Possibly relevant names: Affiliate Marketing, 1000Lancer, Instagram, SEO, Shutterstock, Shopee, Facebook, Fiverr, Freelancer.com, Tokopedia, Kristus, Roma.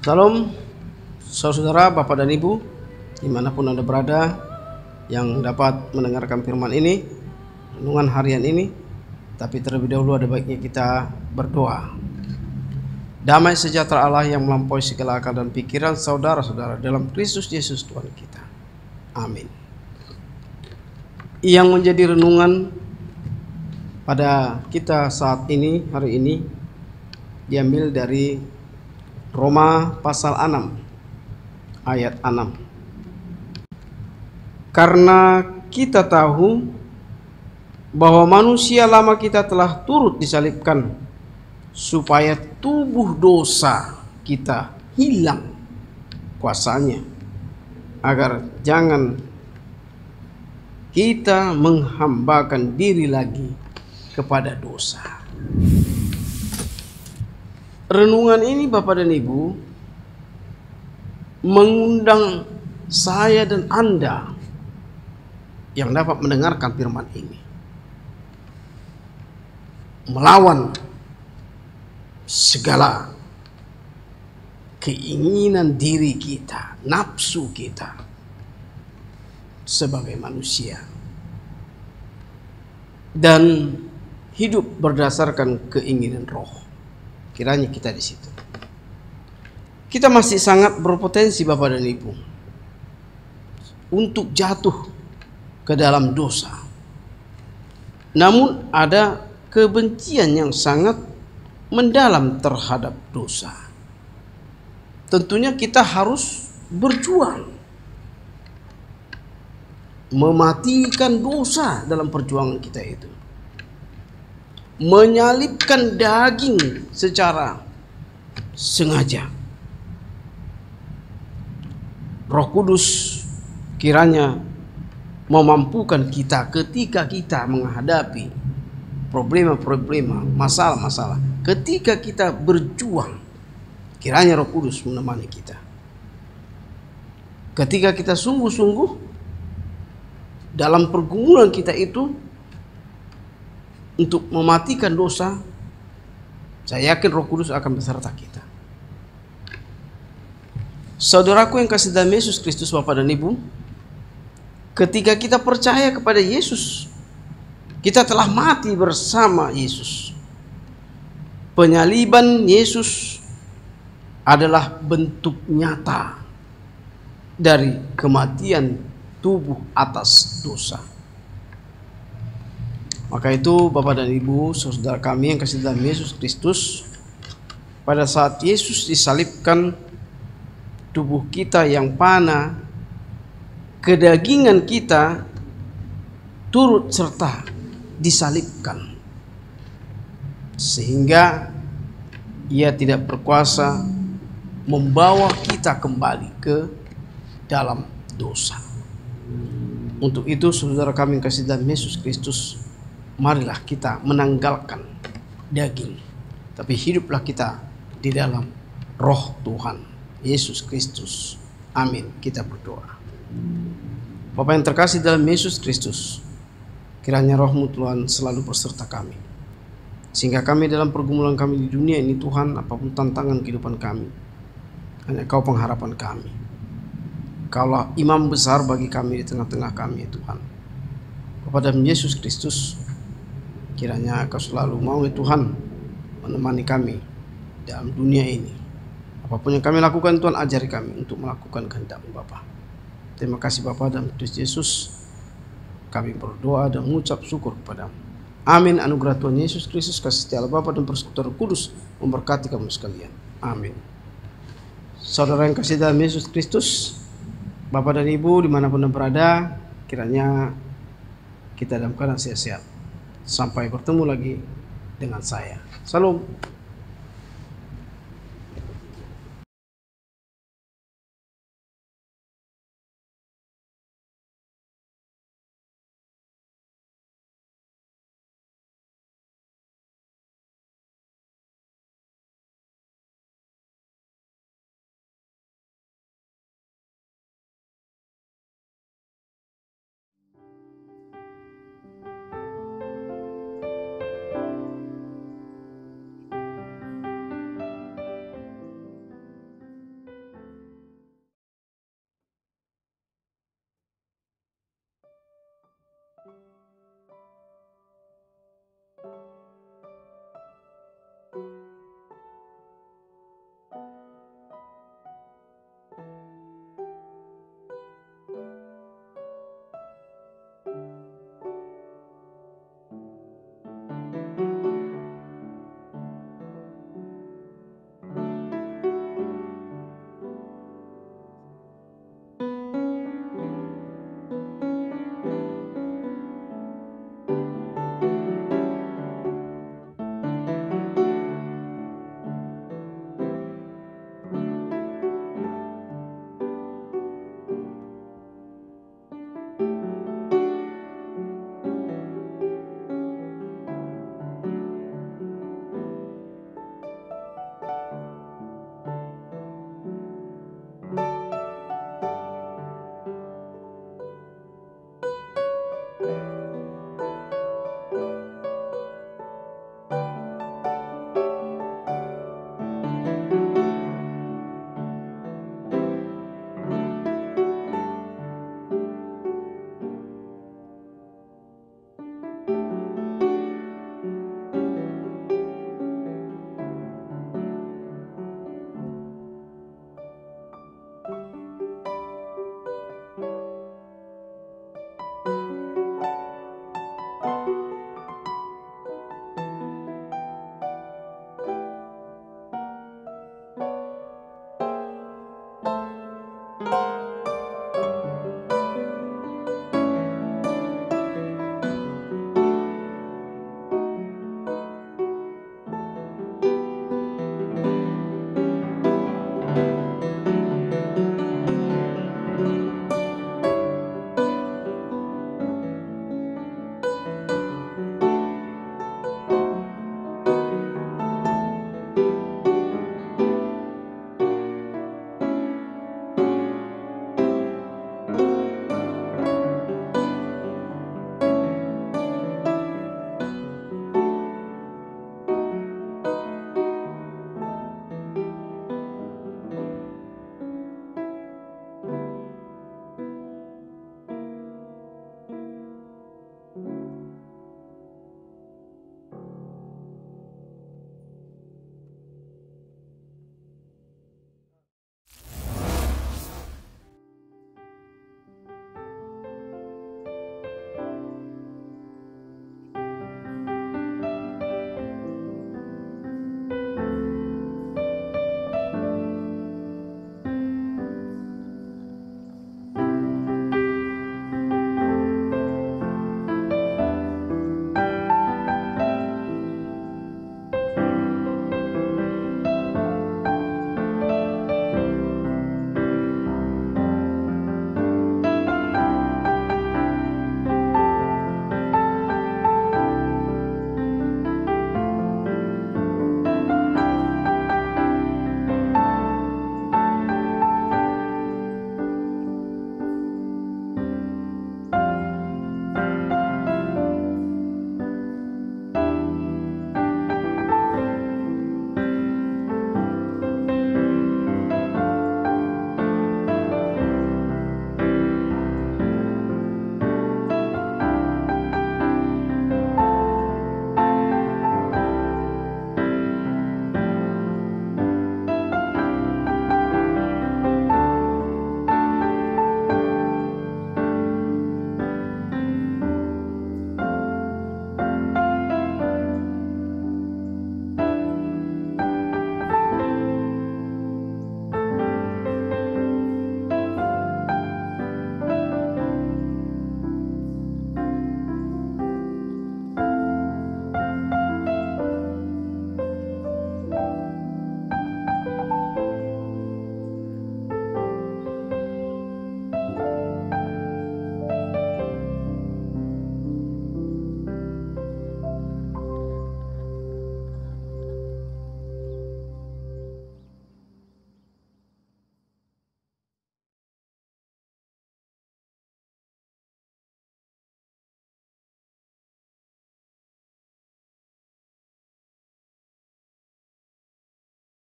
Salam saudara-saudara, bapak dan ibu, dimanapun Anda berada yang dapat mendengarkan firman ini, renungan harian ini. Tapi terlebih dahulu ada baiknya kita berdoa. Damai sejahtera Allah yang melampaui segala akal dan pikiran, saudara-saudara, dalam Kristus Yesus Tuhan kita. Amin. Yang menjadi renungan pada kita saat ini, hari ini, diambil dari Roma pasal 6 ayat 6. Karena kita tahu bahwa manusia lama kita telah turut disalibkan, supaya tubuh dosa kita hilang kuasanya, agar jangan kita menghambakan diri lagi kepada dosa. Renungan ini, bapak dan ibu, mengundang saya dan Anda yang dapat mendengarkan firman ini melawan segala keinginan diri kita, nafsu kita sebagai manusia, dan hidup berdasarkan keinginan roh. Kiranya kita di situ. Kita masih sangat berpotensi, bapak dan ibu, untuk jatuh ke dalam dosa. Namun ada kebencian yang sangat mendalam terhadap dosa. Tentunya kita harus berjuang, mematikan dosa dalam perjuangan kita itu. Menyalipkan daging secara sengaja. Roh Kudus kiranya memampukan kita ketika kita menghadapi problema-problema, masalah-masalah. Ketika kita berjuang, kiranya Roh Kudus menemani kita. Ketika kita sungguh-sungguh dalam pergumulan kita itu untuk mematikan dosa, saya yakin Roh Kudus akan beserta kita. Saudaraku yang kasih dalam Yesus Kristus, bapak dan ibu, ketika kita percaya kepada Yesus, kita telah mati bersama Yesus. Penyaliban Yesus adalah bentuk nyata dari kematian tubuh atas dosa. Maka itu, bapak dan ibu, saudara kami yang kasih dalam Yesus Kristus, pada saat Yesus disalibkan, tubuh kita yang panah, kedagingan kita turut serta disalibkan, sehingga ia tidak berkuasa membawa kita kembali ke dalam dosa. Untuk itu, saudara kami yang kasih dalam Yesus Kristus, marilah kita menanggalkan daging, tapi hiduplah kita di dalam roh Tuhan Yesus Kristus. Amin. Kita berdoa. Bapa yang terkasih dalam Yesus Kristus, kiranya rohmu Tuhan selalu berserta kami, sehingga kami dalam pergumulan kami di dunia ini, Tuhan, apapun tantangan kehidupan kami, hanya Kau pengharapan kami. Kaulah imam besar bagi kami di tengah-tengah kami, Tuhan. Kepada Yesus Kristus, kiranya Kau selalu mau, Tuhan, menemani kami dalam dunia ini. Apapun yang kami lakukan, Tuhan, ajari kami untuk melakukan kehendak-Mu, Bapa. Terima kasih, Bapa, dalam Kristus Yesus kami berdoa dan mengucap syukur kepada-Mu. Amin. Anugerah Tuhan Yesus Kristus, kasih setia Allah Bapa dan persekutuan Kudus memberkati kamu sekalian. Amin. Saudara yang kasih dalam Yesus Kristus, Bapak dan Ibu dimanapun Anda berada, kiranya kita dalam keadaan siap-siap. Sampai bertemu lagi dengan saya. Salam.